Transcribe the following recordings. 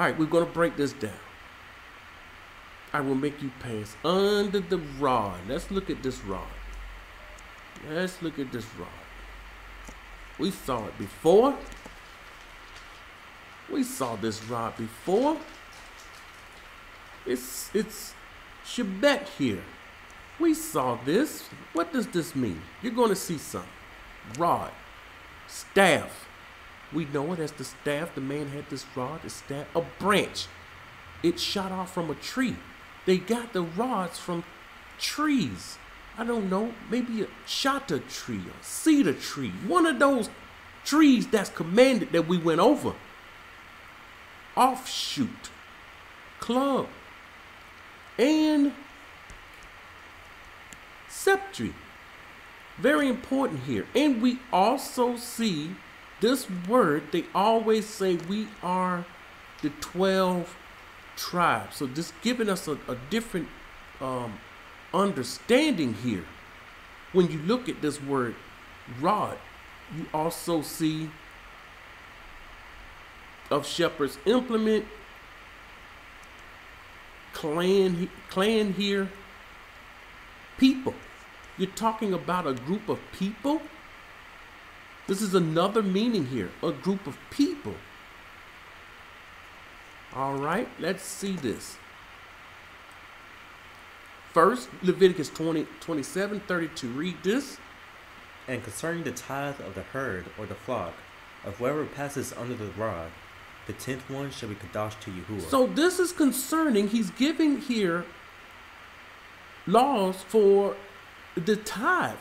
All right, we're going to break this down. I will make you pass under the rod. Let's look at this rod. Let's look at this rod. We saw it before. We saw this rod before. It's Shebek here. We saw this. What does this mean? You're going to see something. Rod. Staff. We know it as the staff. The man had this rod, the staff. A branch. It shot off from a tree. They got the rods from trees. I don't know, maybe a shatter tree, a cedar tree, one of those trees that's commanded that we went over. Offshoot, club, and sceptre. Very important here. And we also see this word, they always say we are the 12 tribes. So this giving us a different understanding here. When you look at this word rod, you also see of shepherd's implement, clan here, people. You're talking about a group of people. This is another meaning here, a group of people. All right, let's see this. First, Leviticus 27:32, read this. And concerning the tithe of the herd or the flock, of whoever passes under the rod, the 10th one shall be kadosh to Yahuwah. So this is concerning, he's giving here laws for the tithe.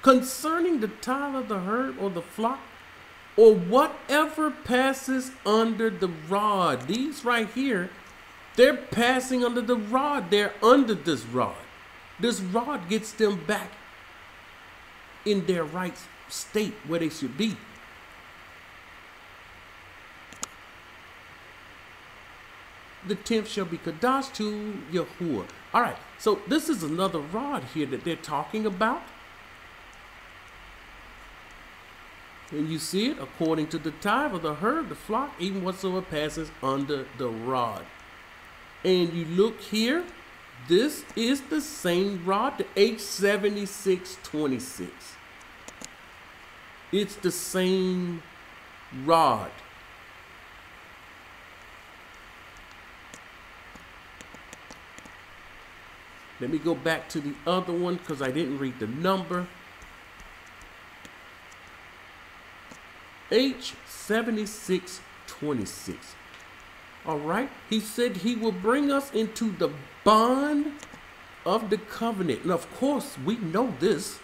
Concerning the tithe of the herd or the flock, or whatever passes under the rod. These right here, they're passing under the rod. They're under this rod. This rod gets them back in their right state where they should be. The 10th shall be kadosh to Yahuwah. All right. So this is another rod here that they're talking about. And you see it according to the tithe of the herd, the flock, even whatsoever passes under the rod. And you look here, this is the same rod, the H7626. It's the same rod. Let me go back to the other one because I didn't read the number. H7626. All right, he said he will bring us into the bond of the covenant. And of course, we know this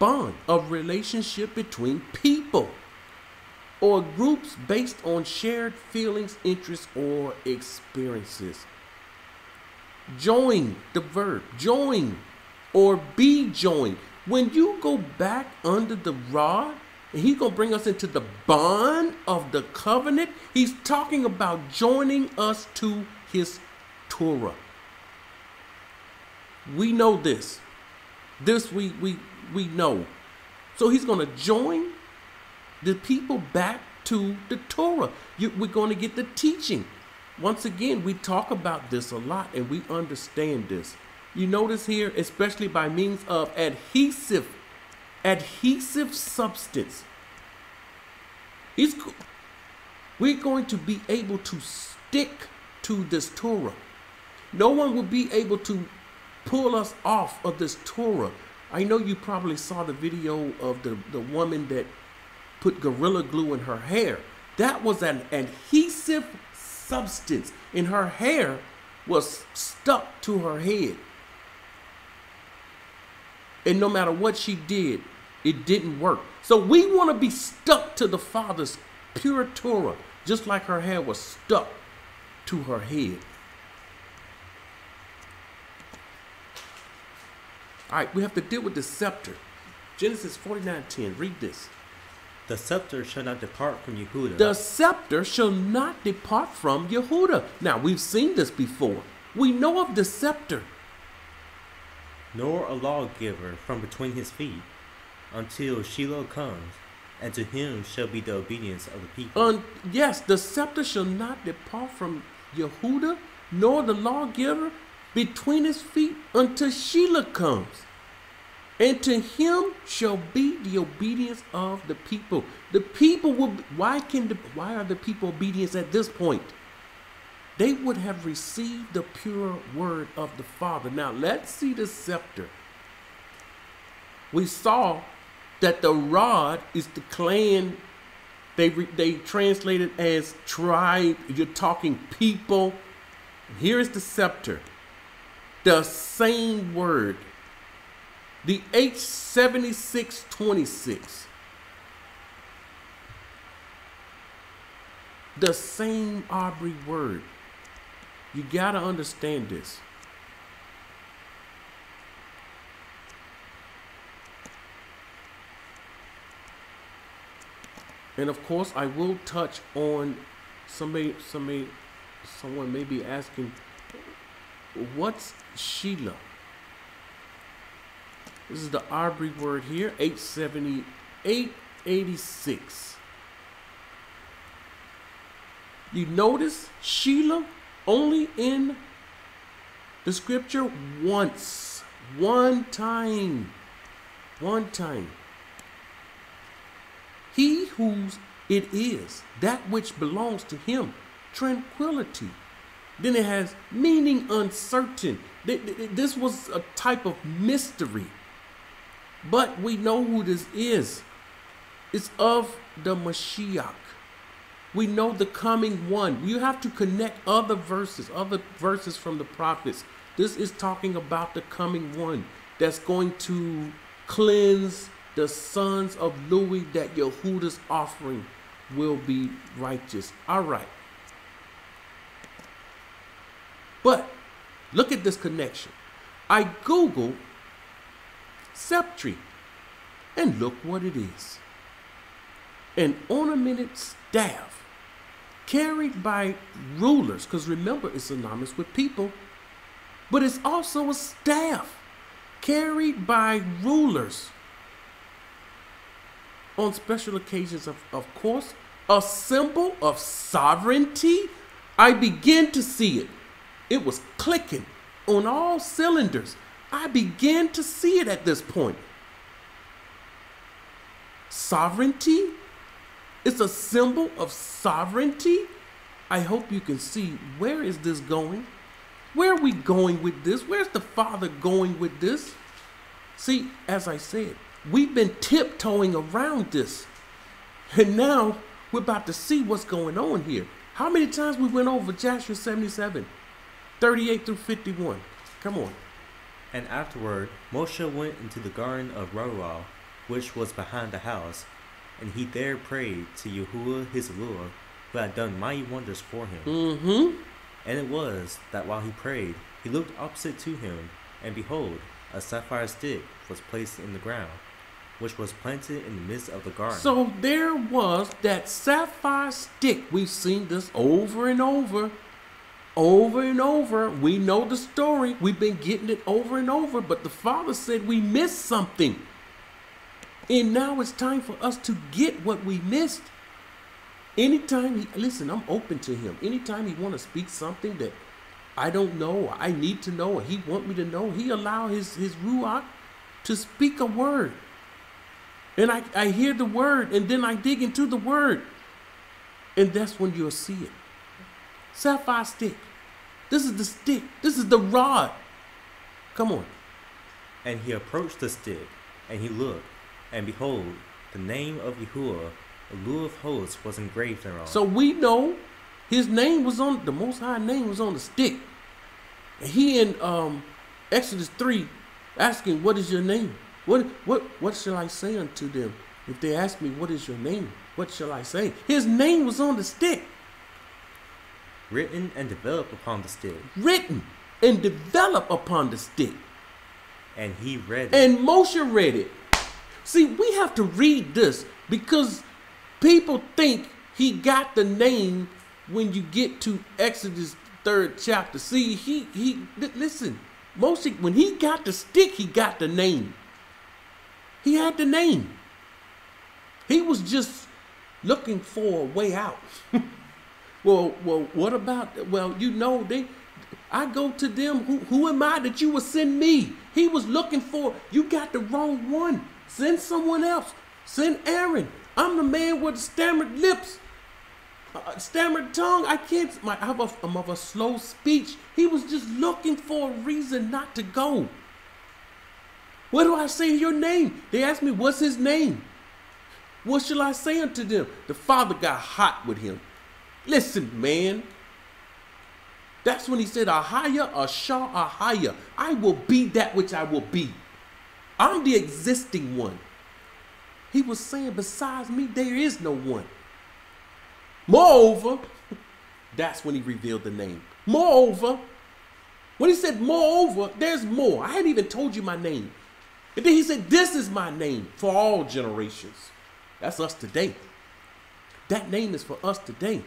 bond of relationship between people or groups based on shared feelings, interests, or experiences. Join, the verb, join or be joined. When you go back under the rod, he's going to bring us into the bond of the covenant. He's talking about joining us to his Torah. We know this. This we know. So he's going to join the people back to the Torah. We're going to get the teaching. Once again, we talk about this a lot and we understand this. You notice here, especially by means of adhesive substance. We're going to be able to stick to this Torah. No one will be able to pull us off of this Torah. I know you probably saw the video of the woman that put Gorilla Glue in her hair. That was an adhesive substance, and her hair was stuck to her head. And no matter what she did, it didn't work. So we want to be stuck to the Father's pure Torah, just like her hair was stuck to her head. All right, we have to deal with the scepter. Genesis 49:10, read this. The scepter shall not depart from Yehudah. The scepter shall not depart from Yehudah. Now, we've seen this before. We know of the scepter. Nor a lawgiver from between his feet until Shiloh comes, and to him shall be the obedience of the people. And yes, the scepter shall not depart from Yehudah, nor the lawgiver between his feet, until Shiloh comes. And to him shall be the obedience of the people. The people will be, why are the people obedient at this point? They would have received the pure word of the Father. Now let's see the scepter. We saw that the rod is the clan. They translate it as tribe. You're talking people. Here is the scepter. The same word. The H7626. The same Aubrey word. You gotta understand this. And of course, I will touch on someone may be asking, what's Shiloh? This is the Aubrey word here, 87886. You notice Shiloh only in the scripture once, one time. He whose it is, that which belongs to him, tranquility. Then it has meaning uncertain. This was a type of mystery. But we know who this is. It's of the Mashiach. We know the coming one. You have to connect other verses from the prophets. This is talking about the coming one that's going to cleanse the sons of Lewi, that Yehudah's offering will be righteous. All right. But look at this connection. I Google sceptre and look what it is. An ornamented staff carried by rulers, because remember it's synonymous with people, but it's also a staff carried by rulers on special occasions, of course, a symbol of sovereignty. I begin to see it. It was clicking on all cylinders. I began to see it at this point. Sovereignty. It's a symbol of sovereignty. I hope you can see, where is this going? Where are we going with this? Where's the Father going with this? See, as I said, we've been tiptoeing around this, and now we're about to see what's going on here. How many times we went over Joshua 77:38 through 51? Come on. And afterward, Moshe went into the garden of Rawal, which was behind the house, and he there prayed to Yahuwah his Lord, who had done mighty wonders for him. And it was that while he prayed, he looked opposite to him, and behold, a sapphire stick was placed in the ground, which was planted in the midst of the garden. So there was that sapphire stick. We've seen this over and over. We know the story. We've been getting it over and over, but the Father said we missed something. And now it's time for us to get what we missed. Anytime, listen, I'm open to him. Anytime he want to speak something that I don't know, I need to know, he want me to know, he allow his Ruach to speak a word. And I hear the word, and then I dig into the word. And that's when you'll see it. Sapphire stick. This is the stick. This is the rod. Come on. And he approached the stick, and he looked, and behold, the name of Yahuwah, Elohim of hosts, was engraved thereon. So we know his name was on, the Most High name was on the stick. And he in Exodus 3 asking, what is your name? What shall I say unto them if they ask me, what is your name? What shall I say? His name was on the stick. Written and developed upon the stick. Written and developed upon the stick. And he read it. And Moshe read it. See, we have to read this because people think he got the name when you get to Exodus 3rd chapter. See, listen, Moshe, when he got the stick, he got the name. He had the name. He was just looking for a way out. well, what about, I go to them, who am I that you would send me? He was looking for, you got the wrong one. Send someone else. Send Aaron. I'm the man with the stammered lips, stammered tongue. I can't, I'm of a slow speech. He was just looking for a reason not to go. What do I say your name? They asked me, what's his name? What shall I say unto them? The father got hot with him. Listen, man. That's when he said, Ahaya, Ashah, Ahaya. I will be that which I will be. I'm the existing one. He was saying, besides me, there is no one. Moreover, that's when he revealed the name. Moreover, when he said, moreover, there's more. I hadn't even told you my name. And then he said, this is my name for all generations. That's us today. That name is for us today.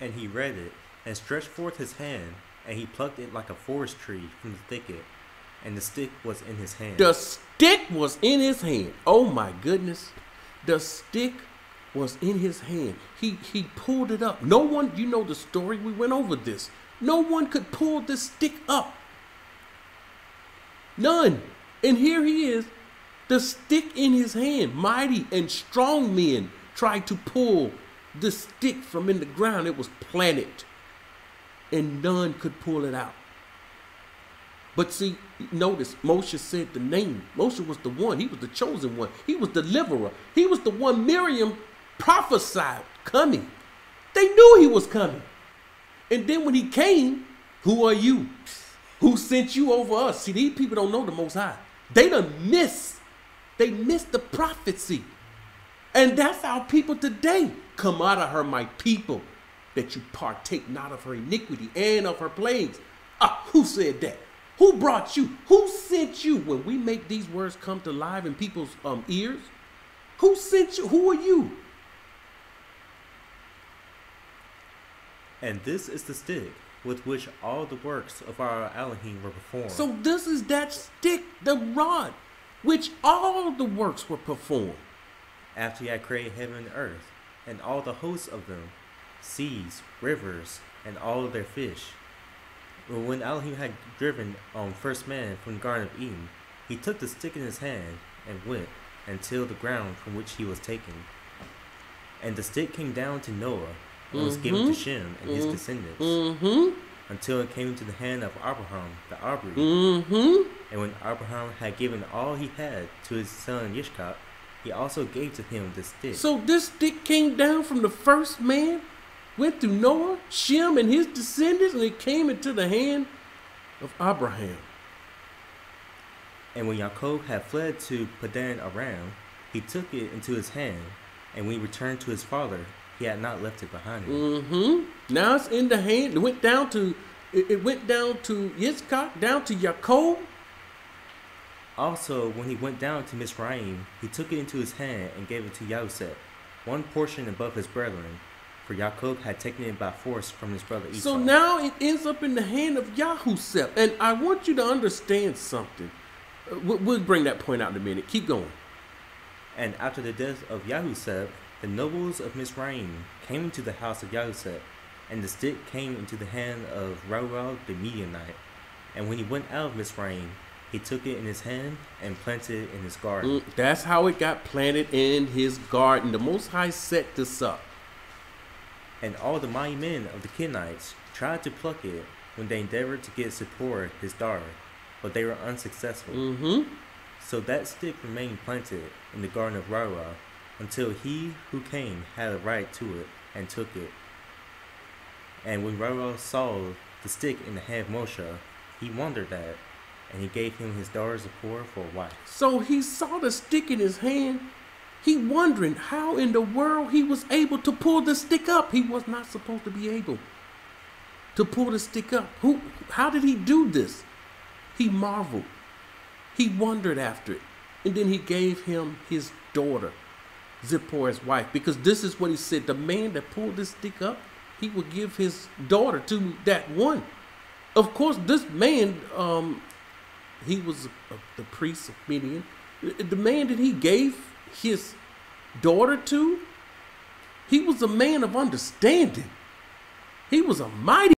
And he read it, and stretched forth his hand, and he plucked it like a forest tree from the thicket, and the stick was in his hand. The stick was in his hand. Oh my goodness. The stick was in his hand. He pulled it up. No one, you know the story, we went over this. No one could pull this stick up. None. And here he is, the stick in his hand. Mighty and strong men tried to pull the stick from in the ground. It was planted, and none could pull it out. But see, notice Moshe said the name. Moshe was the one. He was the chosen one. He was the deliverer. He was the one Miriam prophesied coming. They knew he was coming. And then when he came, who are you? Who sent you over us? See, these people don't know the Most High. They done miss. They missed the prophecy. And that's our people today. Come out of her, my people, that you partake not of her iniquity and of her plagues. Ah, who said that? Who brought you? Who sent you? When we make these words come to life in people's ears, who sent you? Who are you? And this is the stick with which all the works of our Elohim were performed. So this is that stick, the rod, which all the works were performed. After he had created heaven and earth, and all the hosts of them, seas, rivers, and all of their fish. When Elohim had driven first man from the Garden of Eden, he took the stick in his hand and went and tilled the ground from which he was taken. And the stick came down to Noah and was given to Shem and his descendants until it came into the hand of Abraham the Arboreal. And when Abraham had given all he had to his son Yishkap, he also gave to him this stick. So this stick came down from the first man, went through Noah, Shem, and his descendants, and it came into the hand of Abraham. And when Yaakov had fled to Padan Aram, he took it into his hand, and when he returned to his father, he had not left it behind him. Now it's in the hand. It went down to Yitzchak, down to Yaakov. Also, when he went down to Misraim, he took it into his hand and gave it to Yahusef, one portion above his brethren, for Yaakov had taken it by force from his brother Esau. So now it ends up in the hand of Yahusef. And I want you to understand something. We'll bring that point out in a minute. Keep going. And after the death of Yahusef, the nobles of Misraim came to the house of Yahusef, and the stick came into the hand of Rawal the Midianite. And when he went out of Misraim, he took it in his hand and planted it in his garden. That's how it got planted in his garden. The Most High set this up. And all the mighty men of the Kenites tried to pluck it when they endeavored to get Zipporah, his daughter, but they were unsuccessful. So that stick remained planted in the garden of Rorogh until he who came had a right to it and took it. And when Rorogh saw the stick in the hand of Moshe, he wondered at it. And he gave him his daughter Zipporah for a wife. So he saw the stick in his hand. He wondering how in the world he was able to pull the stick up. He was not supposed to be able to pull the stick up. How did he do this? He marveled. He wondered after it. And then he gave him his daughter, Zipporah's wife. Because this is what he said. The man that pulled this stick up, he would give his daughter to that one. Of course, this man... He was the priest of Midian. The man that he gave his daughter to, he was a man of understanding. He was a mighty